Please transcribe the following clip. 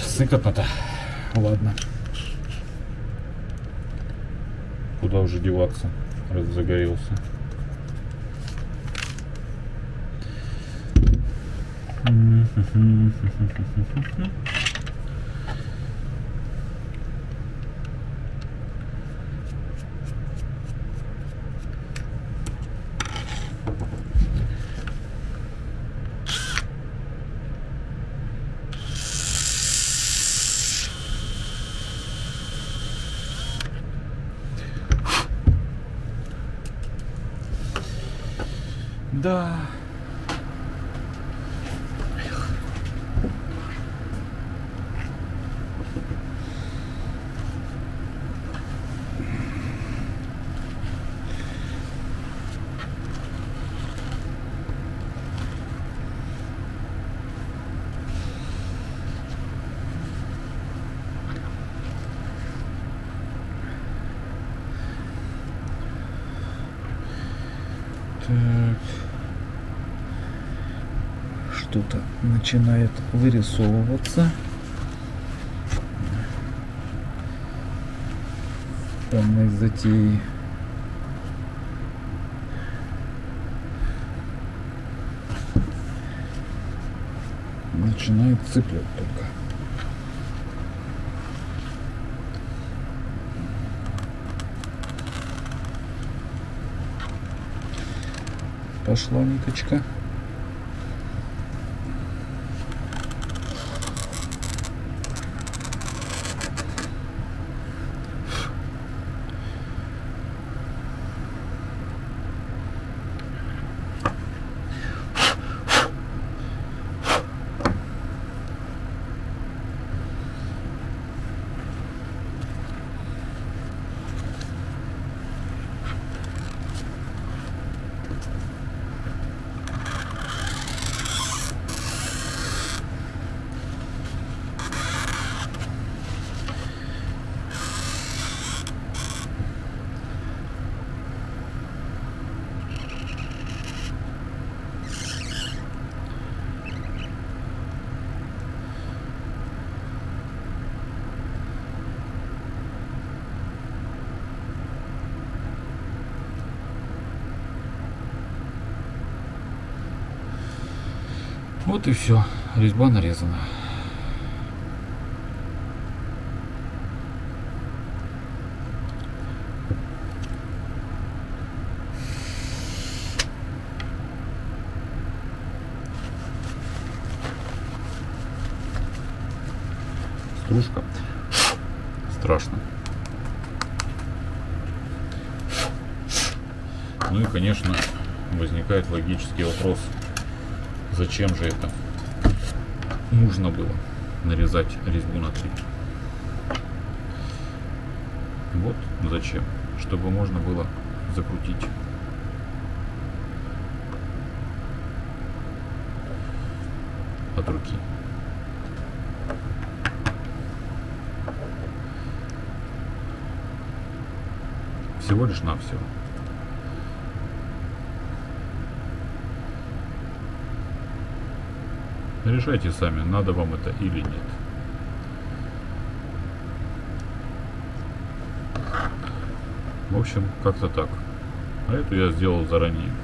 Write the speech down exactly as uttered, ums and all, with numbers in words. Сыкотно-то. Ладно. Куда уже деваться, раз загорелся. Да. Что-то начинает вырисовываться. Данной затеи. Начинает цеплять только. Пошла ниточка. Вот и все, резьба нарезана. Стружка. Страшно. Ну и, конечно, возникает логический вопрос. Зачем же это нужно было нарезать резьбу на три? Вот зачем. Чтобы можно было закрутить. От руки. Всего лишь навсего. Решайте сами, надо вам это или нет. В общем, как-то так. А эту я сделал заранее.